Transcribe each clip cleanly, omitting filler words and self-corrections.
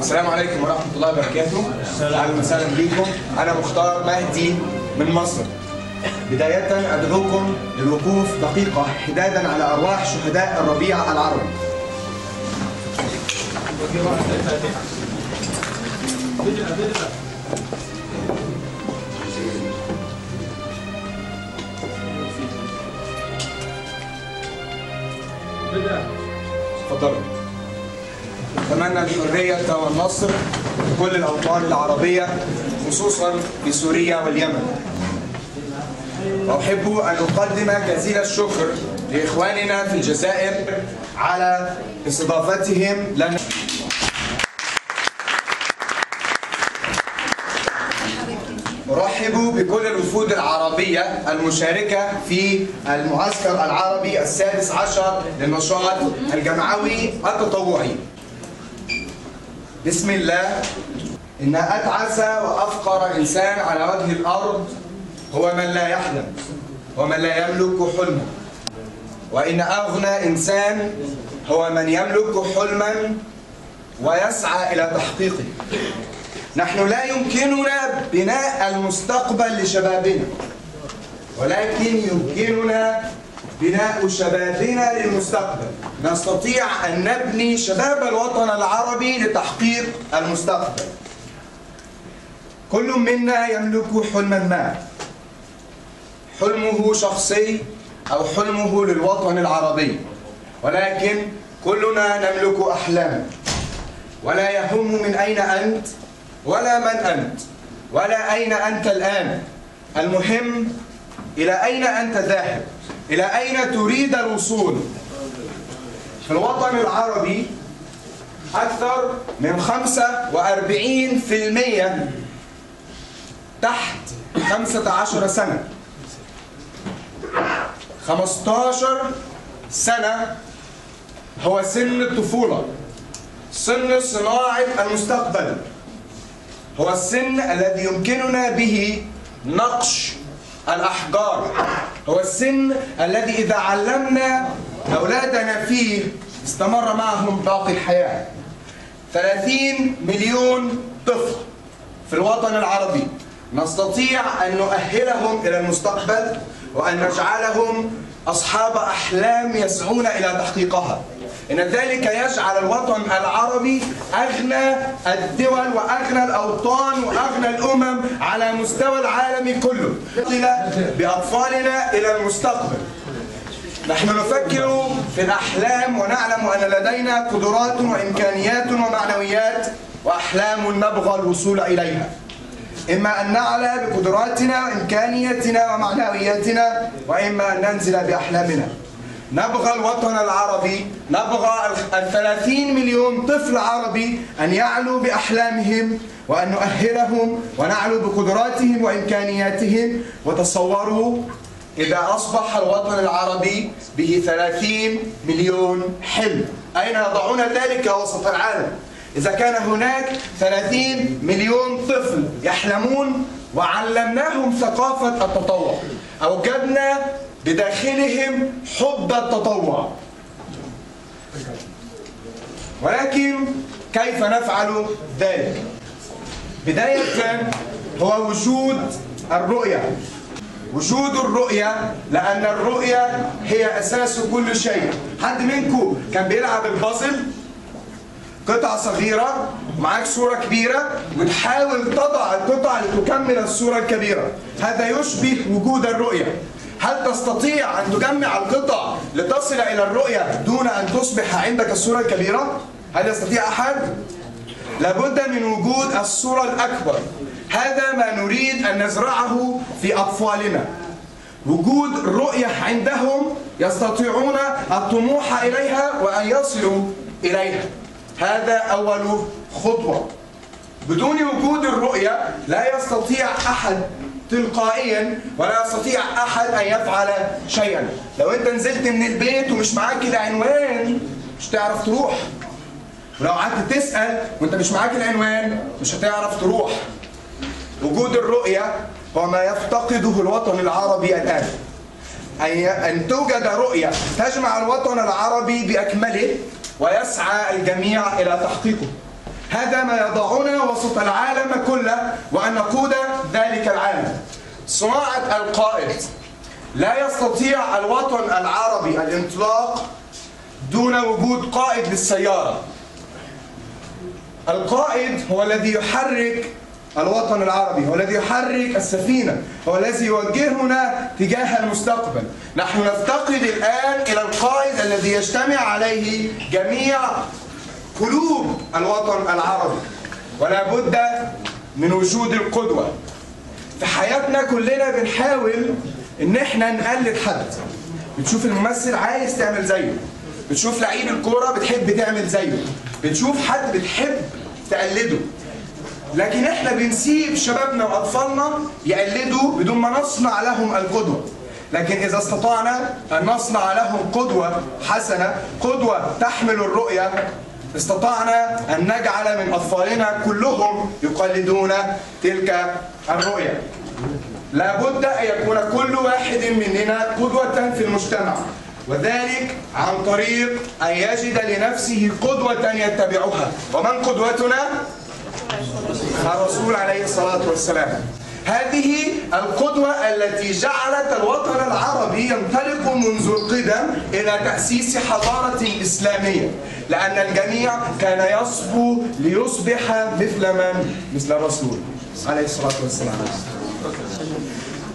السلام عليكم ورحمة الله وبركاته. أهلا وسهلا بكم. أنا مختار مهدي من مصر. بداية أدعوكم للوقوف دقيقة حدادا على أرواح شهداء الربيع العربي. تفضلوا. أتمنى الحرية والنصر لكل الأوطان العربية خصوصا في سوريا واليمن. وأحب أن أقدم جزيل الشكر لإخواننا في الجزائر على استضافتهم لنا. أرحب بكل الوفود العربية المشاركة في المعسكر العربي السادس عشر للنشاط الجمعوي التطوعي. بسم الله. إن أتعس وأفقر إنسان على وجه الأرض هو من لا يحلم ومن لا يملك حلما، وإن أغنى إنسان هو من يملك حلما ويسعى إلى تحقيقه. نحن لا يمكننا بناء المستقبل لشبابنا، ولكن يمكننا بناء شبابنا للمستقبل. نستطيع أن نبني شباب الوطن العربي لتحقيق المستقبل. كل منا يملك حلما ما، حلمه شخصي أو حلمه للوطن العربي، ولكن كلنا نملك أحلاما، ولا يهم من أين أنت ولا من أنت ولا أين أنت الآن. المهم إلى أين أنت ذاهب، إلى أين تريد الوصول. في الوطن العربي أكثر من 45% تحت 15 سنة، 15 سنة هو سن الطفولة، سن صناعة المستقبل، هو السن الذي يمكننا به نقش الأحجار، هو السن الذي إذا علمنا أولادنا فيه استمر معهم باقي الحياة. 30 مليون طفل في الوطن العربي نستطيع أن نؤهلهم إلى المستقبل وأن نجعلهم أصحاب أحلام يسعون إلى تحقيقها. إن ذلك يجعل الوطن العربي أغنى الدول وأغنى الأوطان وأغنى الأمم على مستوى العالم كله. بأطفالنا إلى المستقبل. نحن نفكر في الأحلام ونعلم أن لدينا قدرات وإمكانيات ومعنويات وأحلام نبغى الوصول إليها. إما أن نعلى بقدراتنا وإمكانياتنا ومعنوياتنا، وإما أن ننزل بأحلامنا. نبغى الوطن العربي، نبغى 30 مليون طفل عربي أن يعلوا بأحلامهم وأن نؤهلهم ونعلو بقدراتهم وإمكانياتهم. وتصوروا إذا أصبح الوطن العربي به 30 مليون حلم، أين يضعون ذلك وسط العالم؟ إذا كان هناك 30 مليون طفل يحلمون وعلمناهم ثقافة التطوع، أوجدنا بداخلهم حب التطوع. ولكن كيف نفعل ذلك؟ بداية هو وجود الرؤية، وجود الرؤية، لأن الرؤية هي أساس كل شيء. حد منكم كان بيلعب البازل؟ قطعة صغيرة ومعاك صورة كبيرة وتحاول تضع القطع لتكمل الصورة الكبيرة. هذا يشبه وجود الرؤية. هل تستطيع أن تجمع القطع لتصل إلى الرؤية دون أن تصبح عندك الصورة الكبيرة؟ هل يستطيع أحد؟ لابد من وجود الصورة الأكبر. هذا ما نريد أن نزرعه في أطفالنا. وجود رؤية عندهم يستطيعون الطموح إليها وأن يصلوا إليها. هذا أول خطوة. بدون وجود الرؤية لا يستطيع أحد تلقائيا ولا يستطيع أحد أن يفعل شيئا. لو أنت نزلت من البيت ومش معاك العنوان مش هتعرف تروح، ولو قعدت تسأل وأنت مش معاك العنوان مش هتعرف تروح. وجود الرؤية هو ما يفتقده الوطن العربي الآن، أن توجد رؤية تجمع الوطن العربي بأكمله ويسعى الجميع إلى تحقيقه. هذا ما يضعنا وسط العالم كله وأن نقود ذلك العالم. صناعة القائد. لا يستطيع الوطن العربي الانطلاق دون وجود قائد للسيارة. القائد هو الذي يحرك الوطن العربي، هو الذي يحرك السفينة، هو الذي يوجهنا تجاه المستقبل. نحن نفتقد الآن إلى القائد الذي يجتمع عليه جميع قلوب الوطن العربي، ولا بد من وجود القدوة. في حياتنا كلنا بنحاول إن إحنا نقلد حد. بتشوف الممثل عايز تعمل زيه، بتشوف لعيب الكورة بتحب تعمل زيه، بتشوف حد بتحب تقلده. لكن إحنا بنسيب شبابنا وأطفالنا يقلدوا بدون ما نصنع لهم القدوة. لكن إذا استطعنا أن نصنع لهم قدوة حسنة، قدوة تحمل الرؤية، استطعنا أن نجعل من أطفالنا كلهم يقلدون تلك الرؤية. لابد أن يكون كل واحد مننا قدوة في المجتمع، وذلك عن طريق أن يجد لنفسه قدوة يتبعها. ومن قدوتنا؟ الرسول عليه الصلاة والسلام. هذه القدوة التي جعلت الوطن العربي ينطلق منذ القدم إلى تأسيس حضارة إسلامية، لأن الجميع كان يصبو ليصبح مثل من؟ مثل الرسول عليه الصلاة والسلام.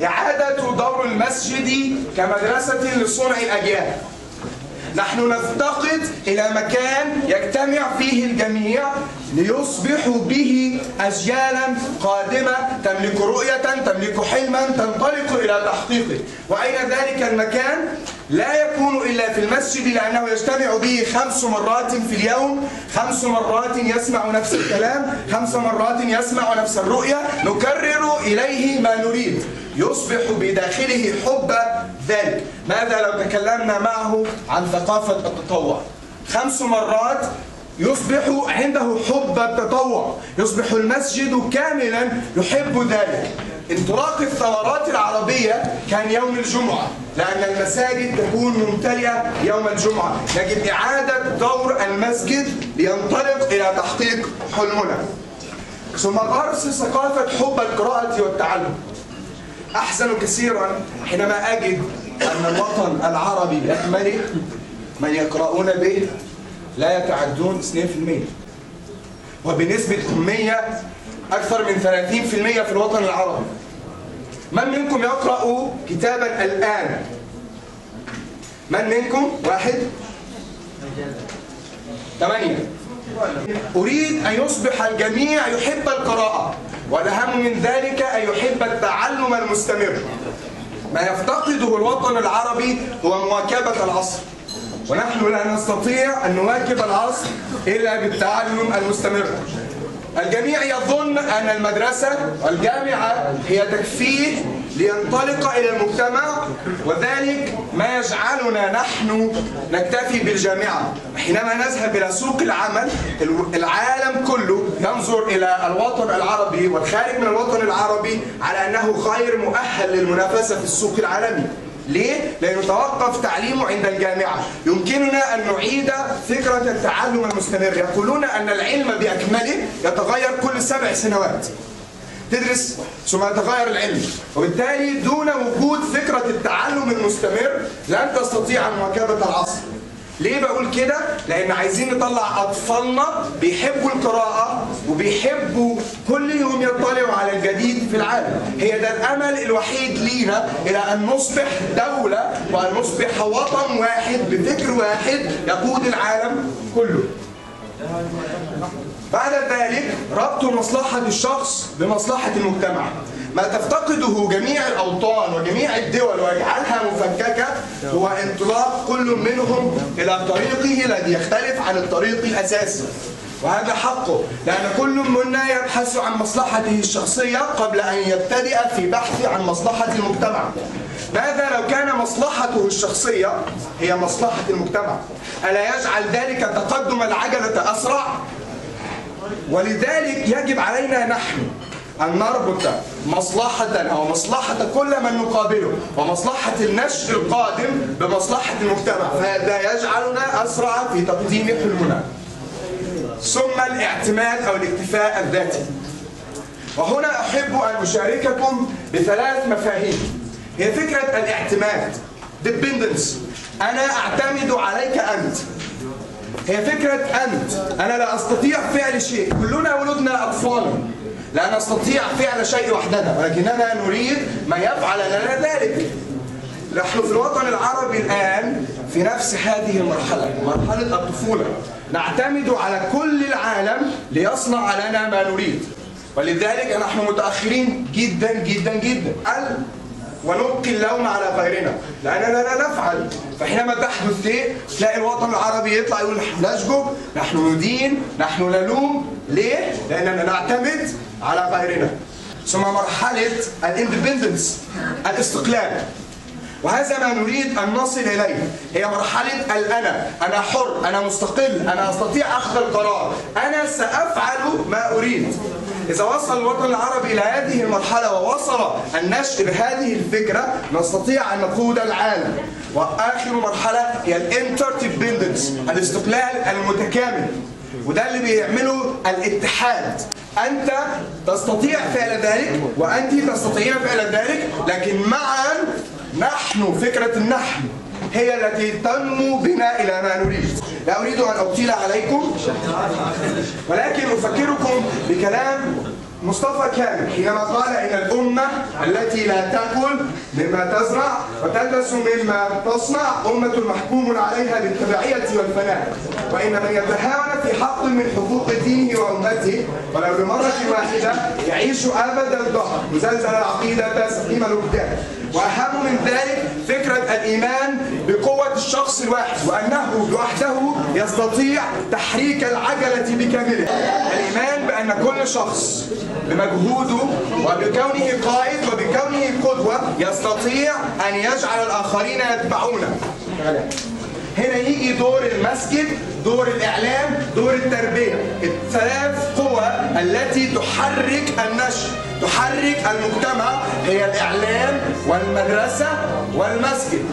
إعادة دور المسجد كمدرسة لصنع الأجيال. نحن نفتقد إلى مكان يجتمع فيه الجميع ليصبحوا به أجيالا قادمة تملك رؤية، تملك حلما، تنطلق إلى تحقيقه. وأين ذلك المكان؟ لا يكون إلا في المسجد، لأنه يجتمع به 5 مرات في اليوم، 5 مرات يسمع نفس الكلام، 5 مرات يسمع نفس الرؤية، نكرر إليه ما نريد، يصبح بداخله حب ذلك. ماذا لو تكلمنا معه عن ثقافة التطوع؟ 5 مرات يصبح عنده حب التطوع، يصبح المسجد كاملا يحب ذلك. انطلاق الثورات العربية كان يوم الجمعة، لأن المساجد تكون ممتلئة يوم الجمعة. يجب إعادة دور المسجد لينطلق إلى تحقيق حلمنا. ثم غرس ثقافة حب القراءة والتعلم. أحزن كثيرا حينما أجد أن الوطن العربي بأكمله من يقرؤون به لا يتعدون 2%، وبنسبة 100 أكثر من 30% في الوطن العربي. من منكم يقرأ كتابا الآن؟ من منكم؟ 1 8. أريد أن يصبح الجميع يحب القراءة، والأهم من ذلك أن يحب التعلم المستمر. ما يفتقده الوطن العربي هو مواكبة العصر، ونحن لا نستطيع أن نواكب العصر إلا بالتعلم المستمر. الجميع يظن أن المدرسة والجامعة هي تكفيه لينطلق إلى المجتمع، وذلك ما يجعلنا نحن نكتفي بالجامعة. حينما نذهب إلى سوق العمل، العالم كله ينظر إلى الوطن العربي والخارج من الوطن العربي على أنه غير مؤهل للمنافسة في السوق العالمي. ليه؟ لأنه توقف تعليمه عند الجامعة. يمكننا أن نعيد فكرة التعلم المستمر. يقولون أن العلم بأكمله يتغير كل 7 سنوات. تدرس ثم يتغير العلم، وبالتالي دون وجود فكرة التعلم المستمر لن تستطيع مواكبة العصر. ليه بقول كده؟ لأن عايزين نطلع أطفالنا بيحبوا القراءة وبيحبوا كل يوم يطلعوا على الجديد في العالم. هي ده الأمل الوحيد لينا إلى أن نصبح دولة وأن نصبح وطن واحد بفكر واحد يقود العالم كله. بعد ذلك ربط مصلحة الشخص بمصلحة المجتمع. ما تفتقده جميع الأوطان وجميع الدول ويجعلها مفككة هو انطلاق كل منهم إلى طريقه الذي يختلف عن الطريق الأساسي، وهذا حقه، لأن كل منا يبحث عن مصلحته الشخصية قبل أن يبتدئ في بحث عن مصلحة المجتمع. ماذا لو كان مصلحته الشخصية هي مصلحة المجتمع؟ ألا يجعل ذلك تقدم العجلة أسرع؟ ولذلك يجب علينا نحن أن نربط مصلحة أو مصلحة كل من نقابله ومصلحة النشء القادم بمصلحة المجتمع، فهذا يجعلنا أسرع في تقديم حلمنا. ثم الاعتماد أو الاكتفاء الذاتي. وهنا أحب أن أشارككم بثلاث مفاهيم هي فكرة الاعتماد dependence، أنا أعتمد عليك أنت، هي فكرة أنت، أنا لا أستطيع فعل شيء، كلنا ولدنا أطفالا، لا نستطيع فعل شيء وحدنا، ولكننا نريد ما يفعل لنا ذلك. نحن في الوطن العربي الآن في نفس هذه المرحلة، مرحلة الطفولة، نعتمد على كل العالم ليصنع لنا ما نريد، ولذلك نحن متأخرين جدا جدا جدا، ونلقي اللوم على غيرنا لأننا لا نفعل. فحينما تحدث شيء تلاقي الوطن العربي يطلع يقول نحن نشجب، نحن ندين، نحن نلوم. ليه؟ لأننا نعتمد على غيرنا. ثم مرحلة الاندبندنس، الاستقلال، وهذا ما نريد أن نصل إليه، هي مرحلة الأنا، أنا حر، أنا مستقل، أنا أستطيع أخذ القرار، أنا سأفعل ما أريد. إذا وصل الوطن العربي إلى هذه المرحلة ووصل النشء بهذه الفكرة، نستطيع أن نقود العالم. وآخر مرحلة هي الانتردبندنس، الاستقلال المتكامل، وده اللي بيعمله الاتحاد. أنت تستطيع فعل ذلك وأنت تستطيع فعل ذلك، لكن معا نحن، فكرة النحن هي التي تنمو بنا إلى ما نريد. لا أريد أن أطيل عليكم، ولكن أفكركم بكلام مصطفى كامل حينما قال إن الأمة التي لا تأكل مما تزرع وتلبس مما تصنع أمة محكوم عليها بالتبعية والفناء، وإن من يتهاون في حق من حقوق دينه وأمته ولو بمرة واحدة يعيش أبدا الدهر مزلزل العقيدة سقيم الوجدان. وأهم من ذلك فكرة الإيمان بقوة الشخص الواحد، وأنه لوحده يستطيع تحريك العجلة بكاملها. الإيمان بأن كل شخص بمجهوده وبكونه قائد وبكونه قدوة يستطيع أن يجعل الآخرين يتبعونه. هنا يجي دور المسجد، دور الإعلام، دور التربية، الثلاث قوى التي تحرك النشء، تحرك المجتمع، هي الإعلام والمدرسة والمسجد.